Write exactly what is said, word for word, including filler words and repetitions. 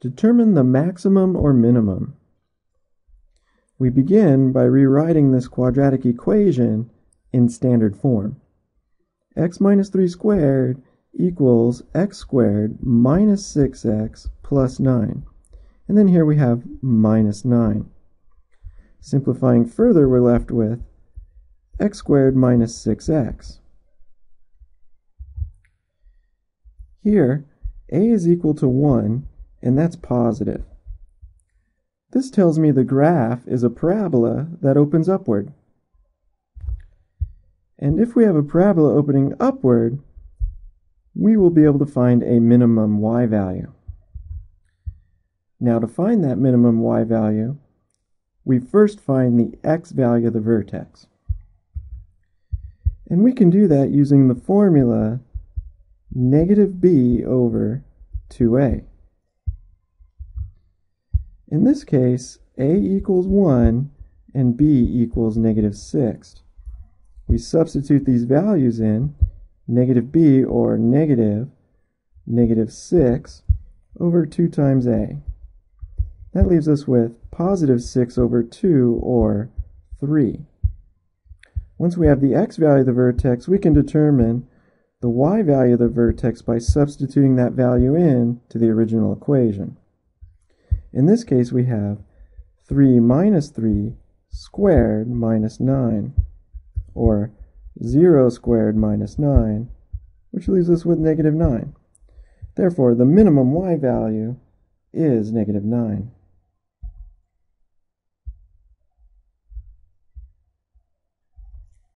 Determine the maximum or minimum. We begin by rewriting this quadratic equation in standard form. X minus three squared equals x squared minus six x plus nine. And then here we have minus nine. Simplifying further, we're left with x squared minus six x. Here, a is equal to one, and that's positive. This tells me the graph is a parabola that opens upward. And if we have a parabola opening upward, we will be able to find a minimum y value. Now, to find that minimum y value, we first find the x value of the vertex. And we can do that using the formula negative b over two a. In this case, a equals one and b equals negative six. We substitute these values in, negative b, or negative, negative six over two times a. That leaves us with positive six over two, or three. Once we have the x value of the vertex, we can determine the y value of the vertex by substituting that value in to the original equation. In this case, we have three minus three squared minus nine, or zero squared minus nine, which leaves us with negative nine. Therefore, the minimum y value is negative nine.